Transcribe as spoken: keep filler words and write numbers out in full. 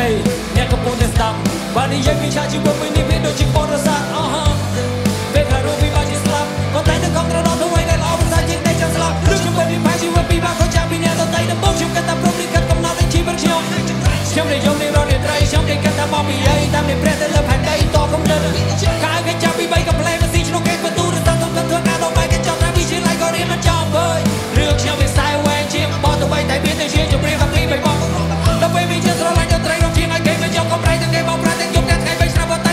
Hey, nhạc không muốn đến tạm Bạn đi dây vì cha chỉ buồn mình đi biết đôi chiếc bó đôi sạc Về khả đô vì ba chiếc slap Còn tay thằng con ra đón thông anh đại lõ Vẫn ra chiếc này chẳng slap Lúc chúng bởi vì phái chỉ bởi vì ba khó chạm Vì nhà tao tay đâm bốc chung cắt tạm rốt đi cắt công nào đánh chi bất chiều Trong này dông đi rõ điện rây Trong này cắt tạm bó bì ấy Tạm này prez đến lớp hành đây to không đơn Khá ai cái chạm vì bay gặp lê Và xin cho cái vật tu được tao thông thân thương Nào đâu bay cái chọn ra vì chỉ lại gọi riêng ăn chọn vơi Rước nhau về sai hoài chiếc Bó tao bay tay biết tay chiếc Trong riêng Hãy subscribe cho kênh Ghiền Mì Gõ Để không bỏ lỡ những